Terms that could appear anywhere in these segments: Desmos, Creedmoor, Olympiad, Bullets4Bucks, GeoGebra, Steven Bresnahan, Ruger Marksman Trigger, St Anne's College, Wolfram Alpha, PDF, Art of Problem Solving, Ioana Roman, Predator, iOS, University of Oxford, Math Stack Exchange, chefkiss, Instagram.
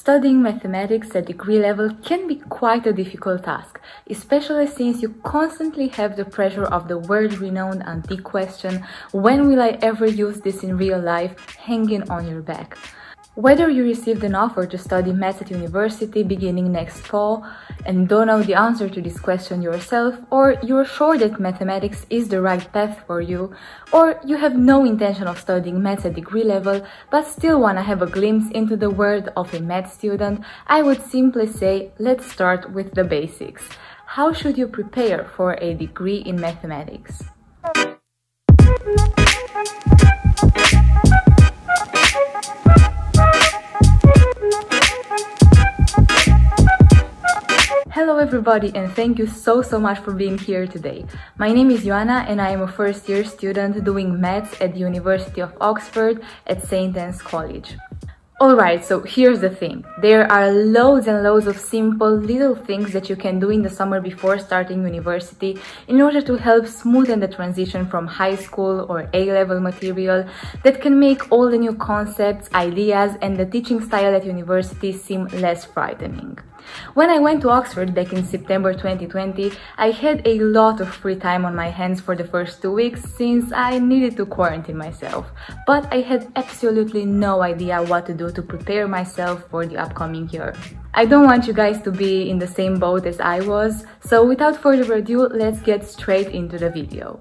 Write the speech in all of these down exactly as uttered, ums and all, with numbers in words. Studying mathematics at degree level can be quite a difficult task, especially since you constantly have the pressure of the world-renowned antique question, "When will I ever use this in real life?" hanging on your back. Whether you received an offer to study maths at university beginning next fall and don't know the answer to this question yourself, or you're sure that mathematics is the right path for you, or you have no intention of studying maths at degree level but still want to have a glimpse into the world of a math student, I would simply say, let's start with the basics. How should you prepare for a degree in mathematics? Hello everybody, and thank you so so much for being here today. My name is Ioana and I am a first year student doing maths at the University of Oxford at St Anne's College. Alright, so here's the thing. There are loads and loads of simple little things that you can do in the summer before starting university in order to help smoothen the transition from high school or A-level material that can make all the new concepts, ideas and the teaching style at university seem less frightening. When I went to Oxford back in September twenty twenty, I had a lot of free time on my hands for the first two weeks since I needed to quarantine myself, but I had absolutely no idea what to do to prepare myself for the upcoming year. I don't want you guys to be in the same boat as I was, so without further ado, let's get straight into the video.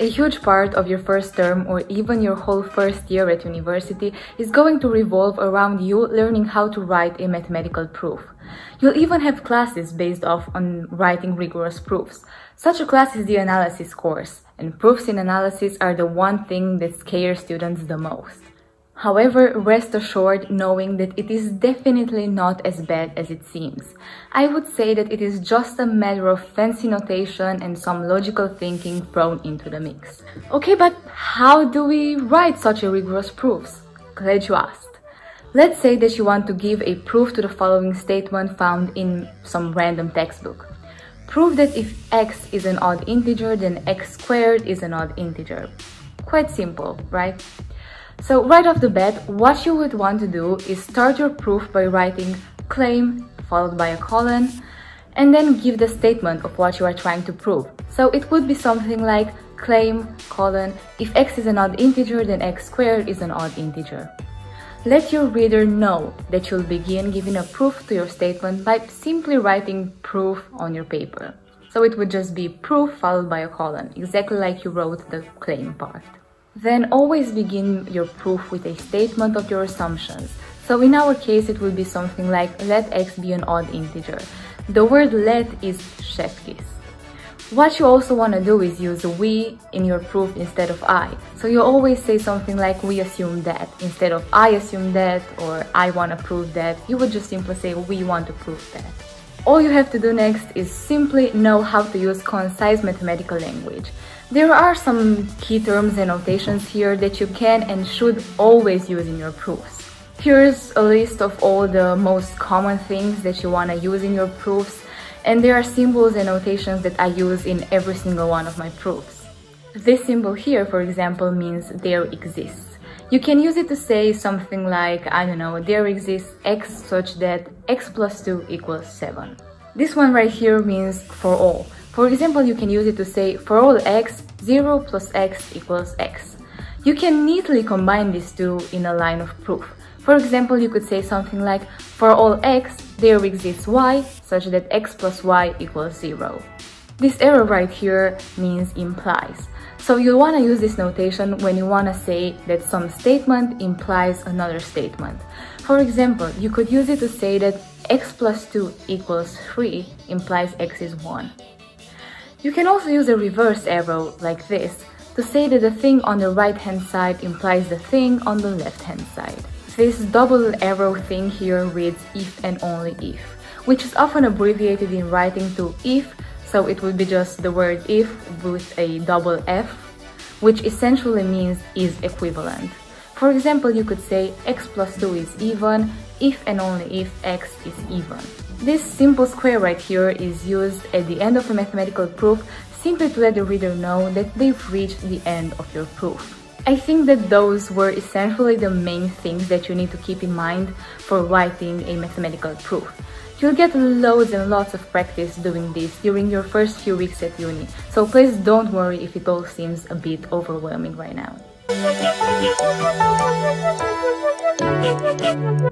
A huge part of your first term or even your whole first year at university is going to revolve around you learning how to write a mathematical proof. You'll even have classes based off on writing rigorous proofs. Such a class is the analysis course, and proofs in analysis are the one thing that scares students the most. However, rest assured knowing that it is definitely not as bad as it seems. I would say that it is just a matter of fancy notation and some logical thinking thrown into the mix. Okay, but how do we write such a rigorous proofs? Glad you asked. Let's say that you want to give a proof to the following statement found in some random textbook. Prove that if x is an odd integer, then x squared is an odd integer. Quite simple, right? So right off the bat, what you would want to do is start your proof by writing claim followed by a colon and then give the statement of what you are trying to prove. So it would be something like claim colon if x is an odd integer then x squared is an odd integer. Let your reader know that you'll begin giving a proof to your statement by simply writing proof on your paper. So it would just be proof followed by a colon, exactly like you wrote the claim part. Then always begin your proof with a statement of your assumptions. So in our case it will be something like let x be an odd integer. The word let is chefkiss. What you also want to do is use we in your proof instead of I. So you always say something like we assume that instead of I assume that or I want to prove that. You would just simply say we want to prove that. All you have to do next is simply know how to use concise mathematical language. There are some key terms and notations here that you can and should always use in your proofs. Here's a list of all the most common things that you want to use in your proofs, and there are symbols and notations that I use in every single one of my proofs. This symbol here, for example, means there exists. You can use it to say something like, I don't know, there exists x such that x plus two equals seven. This one right here means for all. For example, you can use it to say, for all x, zero plus x equals x. You can neatly combine these two in a line of proof. For example, you could say something like, for all x, there exists y, such that x plus y equals zero. This arrow right here means implies. So you'll want to use this notation when you want to say that some statement implies another statement. For example, you could use it to say that x plus two equals three implies x is one. You can also use a reverse arrow, like this, to say that the thing on the right-hand side implies the thing on the left-hand side. This double arrow thing here reads if and only if, which is often abbreviated in writing to if, so it would be just the word if with a double F, which essentially means is equivalent. For example, you could say x plus two is even, if and only if x is even. This simple square right here is used at the end of a mathematical proof simply to let the reader know that they've reached the end of your proof. I think that those were essentially the main things that you need to keep in mind for writing a mathematical proof. You'll get loads and lots of practice doing this during your first few weeks at uni, so please don't worry if it all seems a bit overwhelming right now.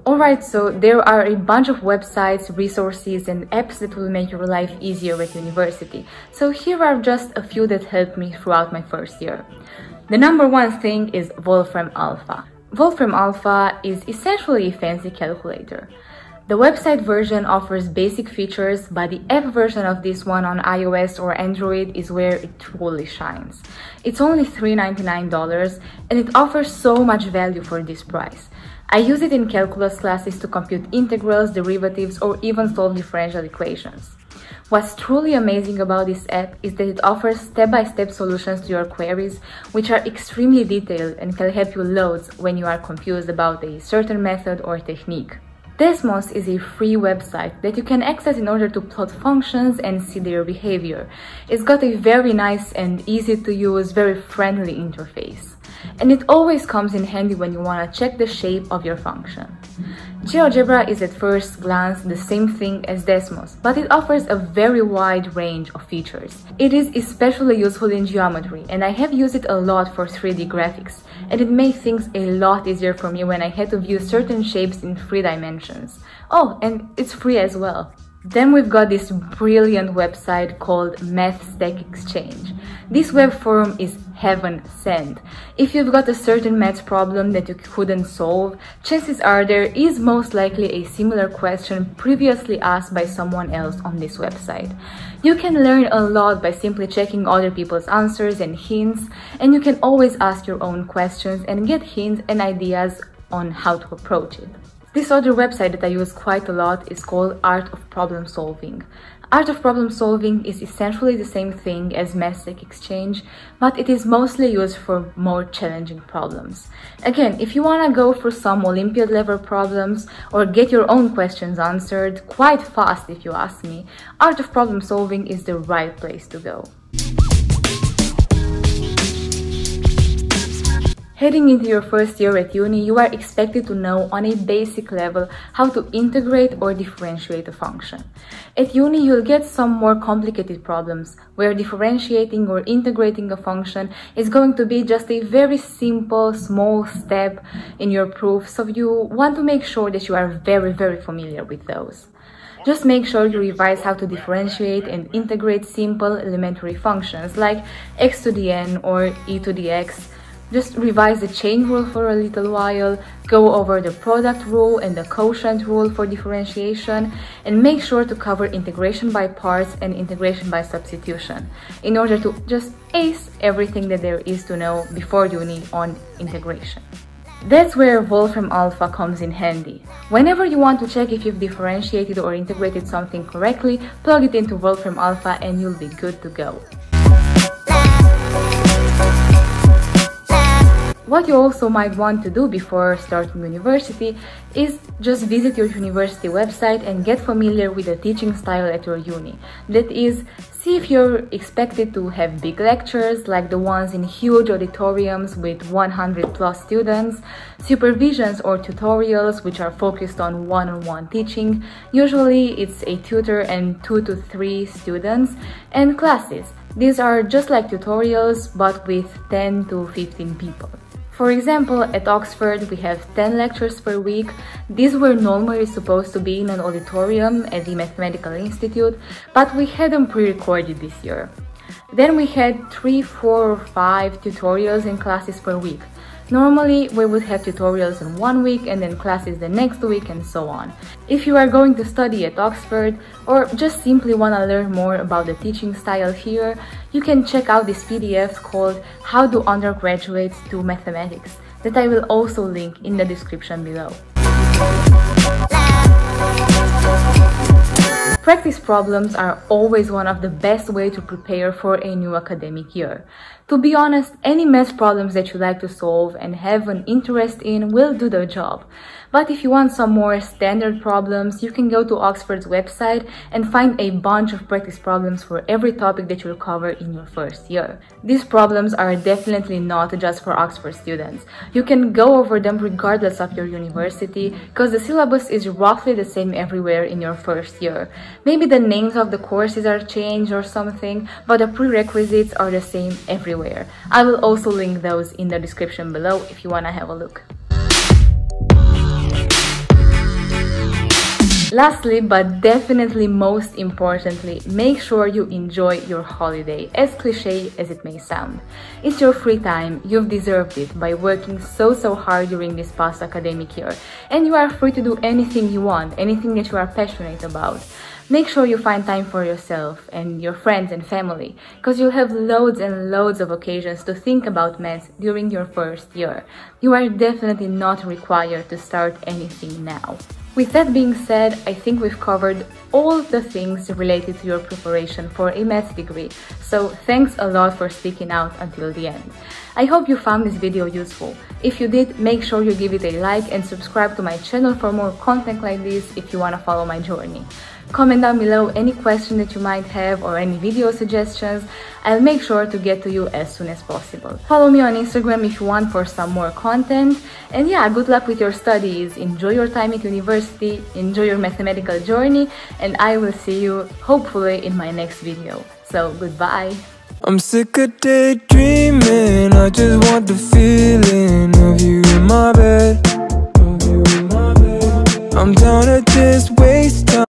Alright, so there are a bunch of websites, resources and apps that will make your life easier at university, so here are just a few that helped me throughout my first year. The number one thing is Wolfram Alpha. Wolfram Alpha is essentially a fancy calculator. The website version offers basic features, but the app version of this one on iOS or Android is where it truly shines. It's only three ninety-nine, and it offers so much value for this price. I use it in calculus classes to compute integrals, derivatives, or even solve differential equations. What's truly amazing about this app is that it offers step-by-step solutions to your queries, which are extremely detailed and can help you loads when you are confused about a certain method or technique. Desmos is a free website that you can access in order to plot functions and see their behavior. It's got a very nice and easy to use, very friendly interface. And it always comes in handy when you want to check the shape of your function. GeoGebra is at first glance the same thing as Desmos, but it offers a very wide range of features. It is especially useful in geometry, and I have used it a lot for three D graphics, and it made things a lot easier for me when I had to view certain shapes in three dimensions. Oh, and it's free as well. Then we've got this brilliant website called Math Stack Exchange. This web forum is heaven sent. If you've got a certain math problem that you couldn't solve, chances are there is most likely a similar question previously asked by someone else on this website. You can learn a lot by simply checking other people's answers and hints, and you can always ask your own questions and get hints and ideas on how to approach it. This other website that I use quite a lot is called Art of Problem Solving. Art of Problem Solving is essentially the same thing as Math Stack Exchange, but it is mostly used for more challenging problems. Again, if you want to go for some Olympiad level problems or get your own questions answered quite fast if you ask me, Art of Problem Solving is the right place to go. Heading into your first year at uni, you are expected to know on a basic level how to integrate or differentiate a function. At uni, you'll get some more complicated problems, where differentiating or integrating a function is going to be just a very simple, small step in your proof, so you want to make sure that you are very, very familiar with those. Just make sure you revise how to differentiate and integrate simple elementary functions like x to the n or e to the x. Just revise the chain rule for a little while, go over the product rule and the quotient rule for differentiation, and make sure to cover integration by parts and integration by substitution in order to just ace everything that there is to know before uni on integration. That's where Wolfram Alpha comes in handy. Whenever you want to check if you've differentiated or integrated something correctly, plug it into Wolfram Alpha and you'll be good to go. What you also might want to do before starting university is just visit your university website and get familiar with the teaching style at your uni. That is, see if you're expected to have big lectures like the ones in huge auditoriums with one hundred plus students, supervisions or tutorials which are focused on one-on-one teaching, usually it's a tutor and two to three students, and classes. These are just like tutorials but with ten to fifteen people. For example, at Oxford we have ten lectures per week. These were normally supposed to be in an auditorium at the Mathematical Institute, but we had them pre-recorded this year. Then we had three, four, or five tutorials and classes per week. Normally, we would have tutorials in one week and then classes the next week and so on. If you are going to study at Oxford or just simply want to learn more about the teaching style here, you can check out this P D F called How Do Undergraduates Do Mathematics that I will also link in the description below. Practice problems are always one of the best ways to prepare for a new academic year. To be honest, any math problems that you like to solve and have an interest in will do the job. But if you want some more standard problems, you can go to Oxford's website and find a bunch of practice problems for every topic that you'll cover in your first year. These problems are definitely not just for Oxford students. You can go over them regardless of your university, because the syllabus is roughly the same everywhere in your first year. Maybe the names of the courses are changed or something, but the prerequisites are the same everywhere. I will also link those in the description below if you want to have a look. Lastly, but definitely most importantly, make sure you enjoy your holiday, as cliche as it may sound. It's your free time, you've deserved it by working so so hard during this past academic year, and you are free to do anything you want, anything that you are passionate about. Make sure you find time for yourself and your friends and family, because you'll have loads and loads of occasions to think about maths during your first year. You are definitely not required to start anything now. With that being said, I think we've covered all the things related to your preparation for a maths degree, so thanks a lot for sticking out until the end. I hope you found this video useful. If you did, make sure you give it a like and subscribe to my channel for more content like this if you want to follow my journey. Comment down below any question that you might have or any video suggestions. I'll make sure to get to you as soon as possible. Follow me on Instagram if you want for some more content. And yeah, good luck with your studies. Enjoy your time at university, enjoy your mathematical journey, and I will see you hopefully in my next video. So goodbye. I'm sick of daydreaming. I just want the feeling of you in my bed. I'm down to just waste time.